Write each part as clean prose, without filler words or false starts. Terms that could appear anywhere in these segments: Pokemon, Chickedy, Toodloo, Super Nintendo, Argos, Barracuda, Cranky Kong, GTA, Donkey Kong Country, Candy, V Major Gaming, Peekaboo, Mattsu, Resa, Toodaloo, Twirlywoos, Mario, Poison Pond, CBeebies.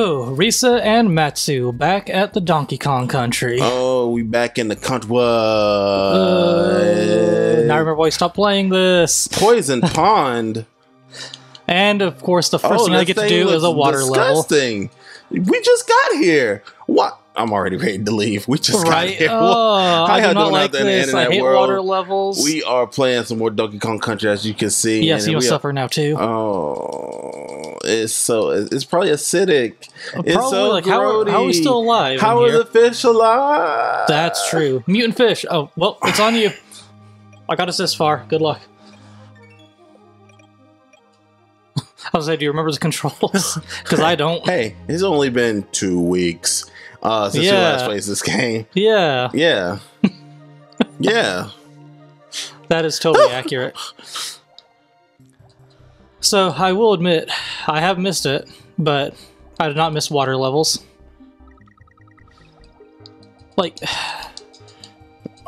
Oh, Risa and Mattsu back at the Donkey Kong Country. Oh, we back in the country. Now I remember why you stopped playing this. Poison Pond. And of course, the first thing I get to do is a water disgusting. Level. We just got here. What? I'm already ready to leave. We just got here. How y'all doing out there in the internet world? Water levels. We are playing some more Donkey Kong Country, as you can see. Yes, you'll suffer now too. Oh, it's probably acidic. Probably, it's so like, how are we still alive? How are the fish alive? That's true. Mutant fish. Oh well, it's on you. I got us this far. Good luck. I was like, do you remember the controls? Because I don't. Hey, it's only been 2 weeks since you last played this game. Yeah. Yeah. Yeah. That is totally accurate. So, I will admit, I have missed it, but I did not miss water levels. Like,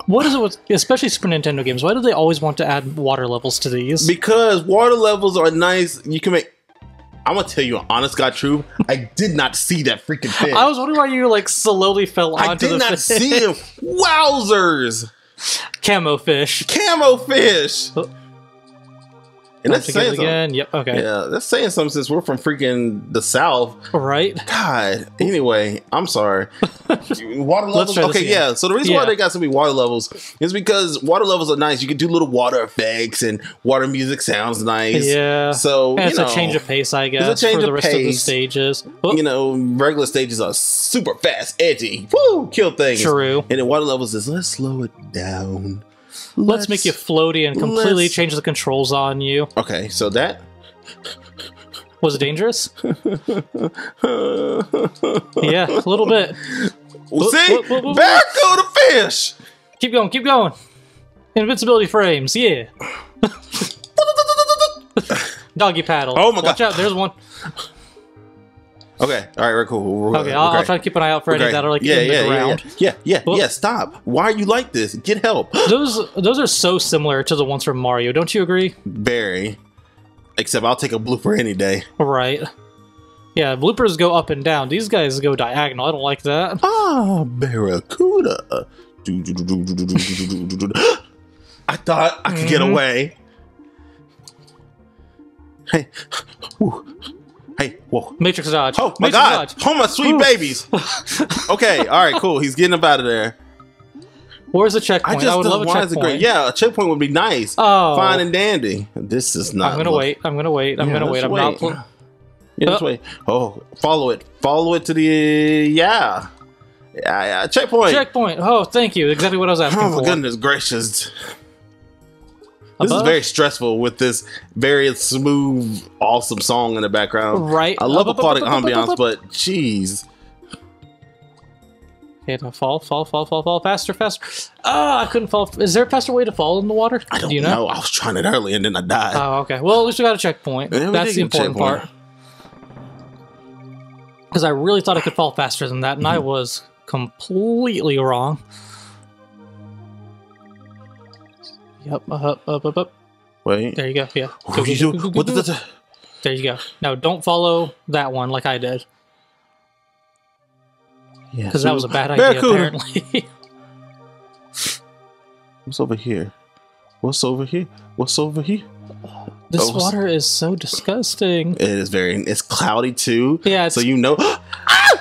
what is it with, especially Super Nintendo games, why do they always want to add water levels to these? Because water levels are nice. You can make... I'm going to tell you an honest God truth. I did not see that freaking fish. I was wondering why you, like, slowly fell onto the fish. I did not see him. Wowzers! Camo fish. Camo fish! Oh. And that's saying something. Again. Yep, okay. Yeah, that's saying something since we're from freaking the South. Right. God. Anyway, I'm sorry. Water levels. Okay, yeah. So the reason why they got so many water levels is because water levels are nice. You can do little water effects and water music sounds nice. Yeah. So, and it's a change of pace, I guess, it's a change for the rest of the stages. Whoop. You know, regular stages are super fast, edgy. Woo! Kill things. True. And then water levels is, let's slow it down. Let's make you floaty and completely change the controls on you. Okay, so that... Was it dangerous? Yeah, a little bit. Well, see? Barracuda fish! Keep going, keep going. Invincibility frames, yeah. Doggy paddle. Oh my god. Watch out, there's one. Okay, all right, we're cool. Okay, I'll try to keep an eye out for any that are like in the ground. Yeah. Stop! Why are you like this? Get help. Those are so similar to the ones from Mario. Don't you agree? Very. Except I'll take a blooper any day. Right. Yeah, bloopers go up and down. These guys go diagonal. I don't like that. Ah, Barracuda. I thought I could get away. Hey. Ooh. Hey, whoa. Matrix dodge. Oh, my God. Oh, my sweet babies. Okay, all right, cool. He's getting up out of there. Where's the checkpoint? I would love a checkpoint. Yeah, a checkpoint would be nice. Oh. Fine and dandy. This is not... I'm going to wait. Yeah, just wait. Oh, follow it. Follow it to the... Yeah, checkpoint. Checkpoint. Oh, thank you. Exactly what I was asking for. Oh, my goodness gracious. This is very stressful with this very smooth, awesome song in the background. Right. I love aquatic ambiance, but jeez. Okay, now fall. Faster. Ah, I couldn't fall. Is there a faster way to fall in the water? I don't know. I was trying it early and then I died. Oh, okay. Well, at least we got a checkpoint. That's the important part. Because I really thought I could fall faster than that, and I was completely wrong. Yep, up. Wait. There you go. Yeah. What did you do? What did that? There you go. Now don't follow that one like I did. Yeah. Because that was a bad idea, apparently. What's over here? What's over here? What's over here? This water is so disgusting. It is very. It's cloudy too. Yeah. So you know.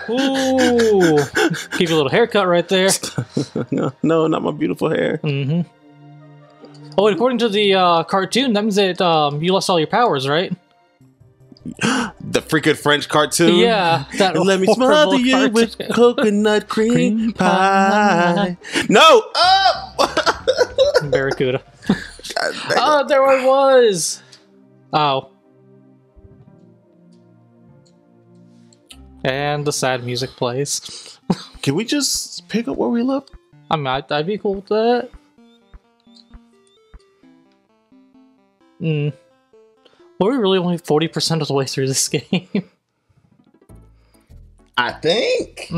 Ooh. Give you a little haircut right there. No, not my beautiful hair. Mm-hmm. Oh, and according to the cartoon, that means that you lost all your powers, right? The freaking French cartoon? Yeah. That let me smother you with coconut cream pie. No! Up! Barracuda. Oh, there I was! Oh. And the sad music plays. Can we just pick up where we left? I'd be cool with that. Were we really only 40% of the way through this game? I think.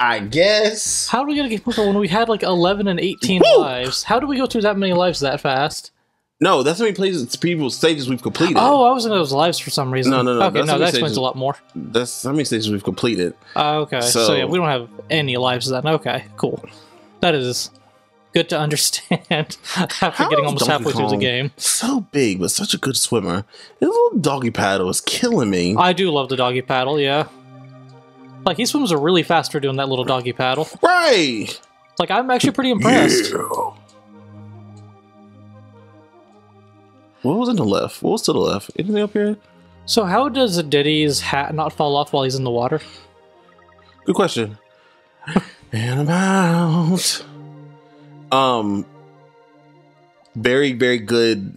I guess. How do we get to get Pokemon when we had like 11 and 18 lives? How do we go through that many lives that fast? No, that's how many places, people, stages we've completed. Oh, I was in those lives for some reason. No, no, no. Okay, no, that explains a lot more. That's how many stages we've completed. Okay, so yeah, we don't have any lives then. Okay, cool. That is good to understand after getting almost halfway through the game. So big, but such a good swimmer. His little doggy paddle is killing me. I do love the doggy paddle, yeah. Like, he swims really fast for doing that little doggy paddle. Right! Like, I'm actually pretty impressed. Yeah. What was in the left? What was to the left? Anything up here? So how does Diddy's hat not fall off while he's in the water? Good question. And I'm out. Very, very good.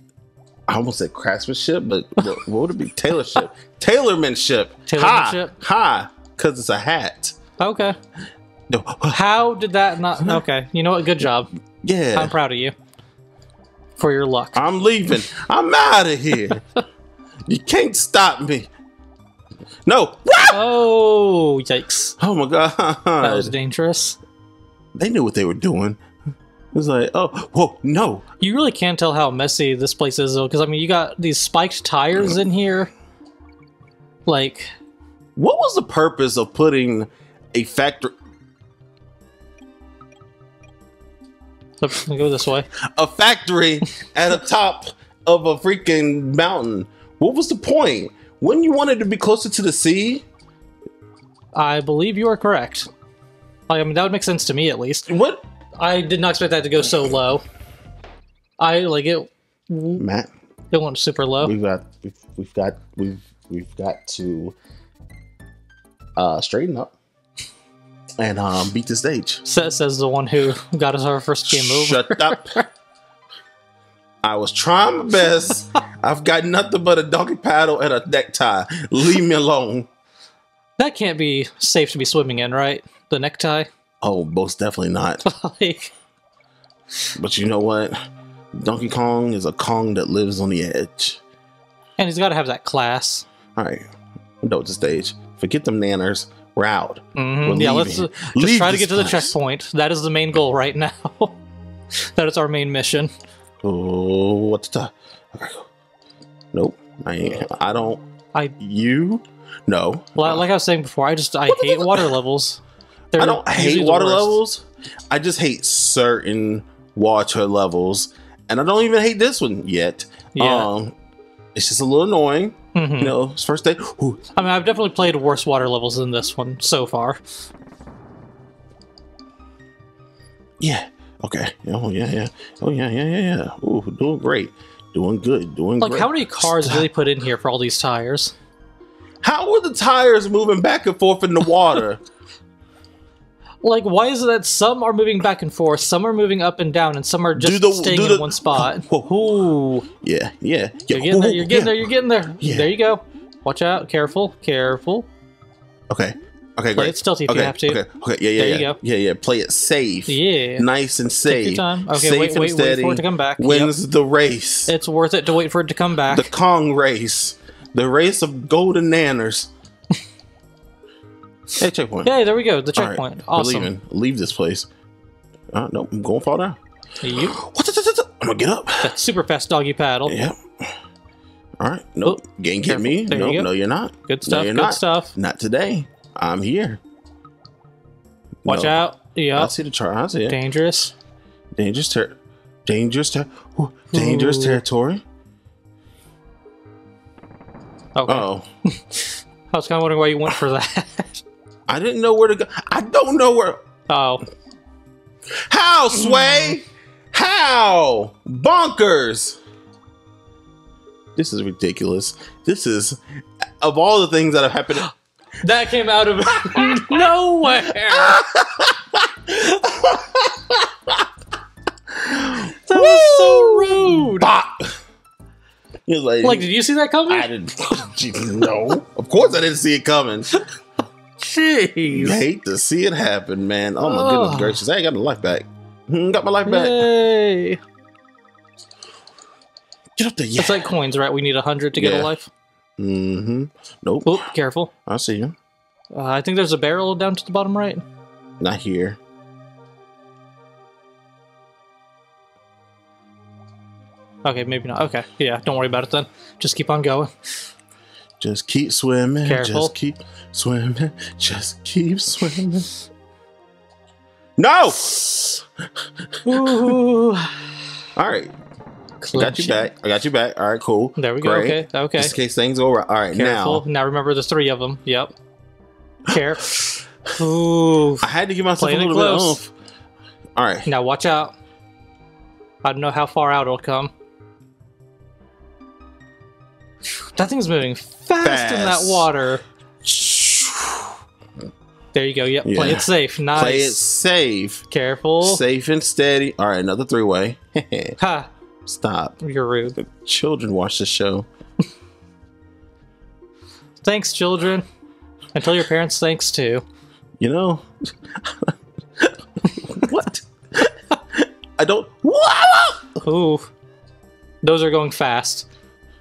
I almost said craftsmanship, but what would it be? Tailorship. Tailormanship. Tailormanship. Ha! Because it's a hat. Okay. No. How did that not? Okay. You know what? Good job. Yeah. I'm proud of you. For your luck. I'm leaving. I'm out of here. You can't stop me. No. Oh, yikes. Oh, my God. That was dangerous. They knew what they were doing. It was like, oh, whoa, no. You really can't tell how messy this place is, though, because, I mean, you got these spiked tires in here. Like, what was the purpose of putting a factory... Go this way. A factory at the top of a freaking mountain. What was the point? Wouldn't you want it to be closer to the sea? I believe you are correct. I mean, that would make sense to me, at least. What? I did not expect that to go so low. I like it. Matt, it went super low. We've got to straighten up. And beat the stage. Says the one who got us our first game over. Shut up. I was trying my best. I've got nothing but a donkey paddle and a necktie. Leave me alone. That can't be safe to be swimming in, right? The necktie? Oh, most definitely not. Like... But you know what? Donkey Kong is a Kong that lives on the edge. And he's got to have that class. All right. We'll go to the stage. Forget them nanners. We're out. Yeah, let's just try to get to the checkpoint. That is the main goal right now. That is our main mission. Oh, what's the... Nope. I don't... You? No. Like I was saying before, I hate water levels. I don't hate water levels. I just hate certain water levels. And I don't even hate this one yet. Yeah. It's just a little annoying. You know, first day. Ooh. I mean, I've definitely played worse water levels than this one so far. Yeah. Okay. Oh, yeah, yeah. Oh, yeah, yeah, yeah, yeah. Ooh, doing great. Doing good. Doing great. Like, how many cars did they put in here for all these tires? How were the tires moving back and forth in the water? Like, why is it that some are moving back and forth, some are moving up and down, and some are just staying in one spot? Whoa. Yeah, yeah, yeah. You're getting there, you're getting there, you're getting there. Yeah. There you go. Watch out. Careful, careful. Okay. Okay, great. Play it stealthy if you have to. Okay, okay. Yeah, yeah, there you go. Yeah, yeah. Play it safe. Yeah. Nice and safe. Take your time. Okay, safe and steady. Wait for it to come back. Wins the race. It's worth it to wait for it to come back. The Kong race. The race of golden nanners. Hey, checkpoint. Hey, there we go. The checkpoint. Right, awesome. Leaving. Leave this place. No, I'm going to fall down. Yep. I'm going to get up. That super fast doggy paddle. Yep. All right. Nope. Oh, can't get me. Nope. You you're not. Good stuff. No, you're not. Not today. I'm here. Watch out. Yeah. I see the chart. I see it. Dangerous. Dangerous territory. Dangerous, dangerous territory. Okay. Uh-oh. I was kind of wondering why you went for that. I didn't know where to go. I don't know where. Oh. How, Sway? How? Bonkers. This is ridiculous. This is, of all the things that have happened. That came out of nowhere. That was so rude. Bop. He was like, did you see that coming? I didn't. No. Of course I didn't see it coming. Jeez. I hate to see it happen, man. Oh, my goodness gracious. I ain't got my life back. Got my life back. Yay. Get up there. Yeah. It's like coins, right? We need 100 to get a life. Mm-hmm. Nope. Oop, careful. I see you. I think there's a barrel down to the bottom right. Not here. Okay, maybe not. Okay, yeah, don't worry about it then. Just keep on going. Just keep swimming. Careful. Just keep swimming. Just keep swimming. No! Ooh. All right. I got you back. I got you back. All right, cool. There we go. Great. Okay, okay. Just in case things go right. All right, careful. Now remember the three of them. Yep. Careful. Ooh. I had to give myself a little bit of oomph. All right. Now watch out. I don't know how far out it'll come. That thing's moving fast in that water. There you go. Yep. Yeah. Play it safe. Nice. Play it safe. Careful. Safe and steady. All right. Another three-way. Ha. Stop. You're rude. The children watch the show. Thanks, children. And tell your parents thanks, too. You know. What? I don't. Whoa! Ooh. Those are going fast.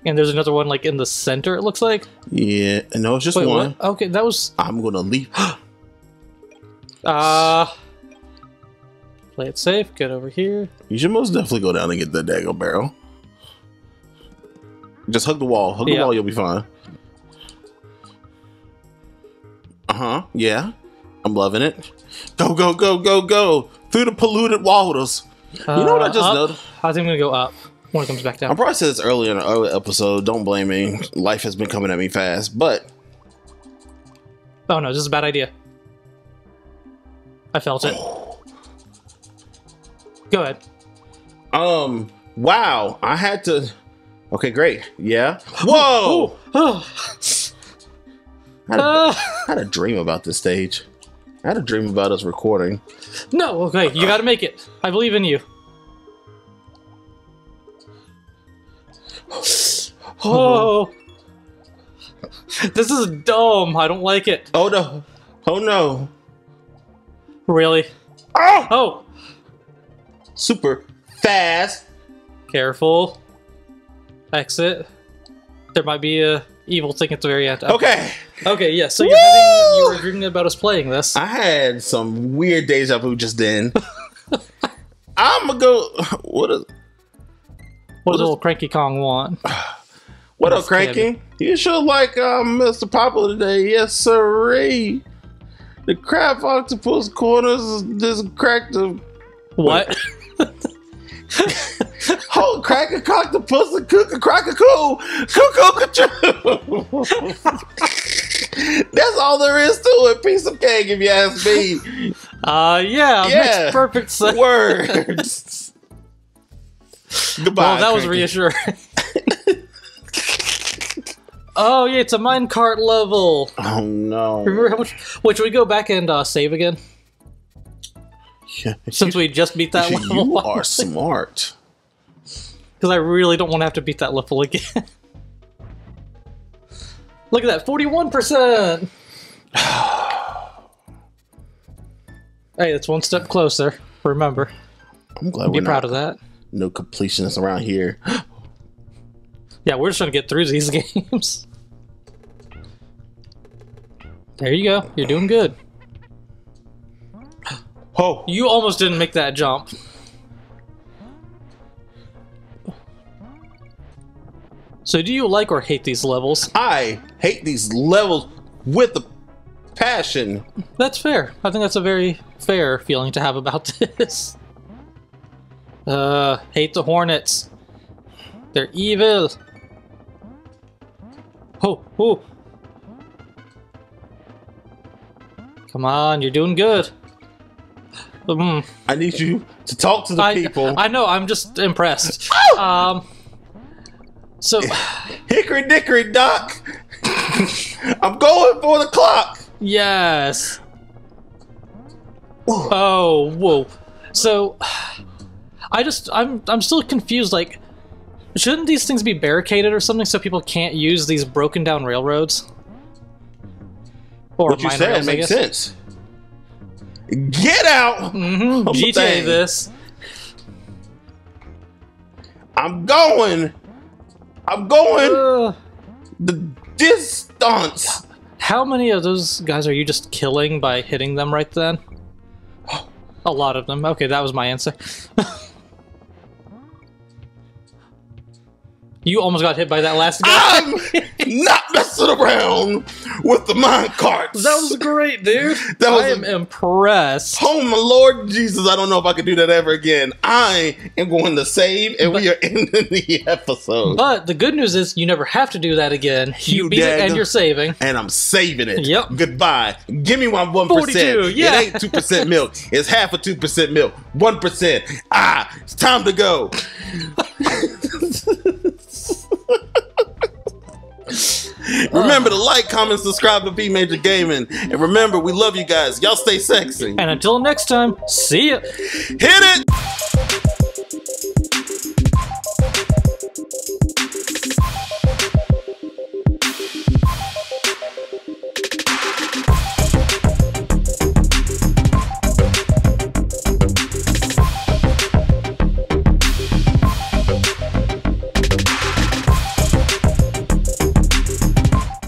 And there's another one, like, in the center, it looks like. Yeah. No, it's just one. What? Okay, that was. I'm going to leave. Play it safe. Get over here. You should most definitely go down and get the daggone barrel. Just hug the wall. Hug the wall. You'll be fine. Yeah. I'm loving it. Go, go, go, go, go. Through the polluted waters. You know what I just noticed? I think I'm going to go up when it comes back down. I probably said this earlier in an earlier episode. Don't blame me. Life has been coming at me fast, but. Oh, no. This is a bad idea. I felt it. Go ahead. Wow. I had to. Okay, great. Yeah. Whoa. I had a dream about this stage. I had a dream about us recording. No. Okay. You got to make it. I believe in you. Oh. This is dumb. I don't like it. Oh, no. Oh, no. Really? Oh. Oh. Super fast. Careful. Exit. There might be a evil thing at the very end. Okay. Okay, yeah. So you're having, you were dreaming about us playing this. I had some weird deja vu just then. I'm gonna go. What does little Cranky Kong want? What up, Cranky? Candy. You sure like Mr. Popple today? Yes, sirree. The crab octopus corners this crack the. What? Oh, crack a cock the pussy, cook a crack a coo, cuckoo. That's all there is to it. Piece of cake, if you ask me. Yeah, makes perfect sense. Words. Goodbye. Well, that was reassuring. Oh yeah, it's a minecart level. Oh no. Remember how much? Wait, should we go back and save again? Yeah. Since we just beat that level. You are smart. Because I really don't want to have to beat that level again. Look at that, 41%! Hey, that's one step closer. Remember. I'm glad we're proud of that. No completionists around here. Yeah, we're just trying to get through these games. There you go. You're doing good. Oh. You almost didn't make that jump. So do you like or hate these levels? I hate these levels with a passion. That's fair. I think that's a very fair feeling to have about this. Hate the hornets. They're evil. Oh, oh. Come on, you're doing good. I need you to talk to the people. I know, I'm just impressed. Oh! So Hickory dickory dock. I'm going for the clock. Yes. Whoa. Oh, whoa. So I'm still confused, like, shouldn't these things be barricaded or something so people can't use these broken down railroads? Or what you said rails, makes sense. Get out! Mm-hmm. GTA this. I'm going the distance. How many of those guys are you just killing by hitting them right then? A lot of them. Okay, that was my answer. You almost got hit by that last guy. I'm not messing around with the mine carts. That was great, dude. That was I am impressed. Oh, my Lord Jesus. I don't know if I could do that ever again. I am going to save, and we are ending the episode. But the good news is you never have to do that again. You beat it, and you're saving. And I'm saving it. Yep. Goodbye. Give me my 1%. 42, yeah. It ain't 2% milk. It's half of 2% milk. 1%. Ah, it's time to go. Remember to like, comment, subscribe to V Major Gaming, and remember, we love you guys. Y'all stay sexy. And until next time, see ya. Hit it.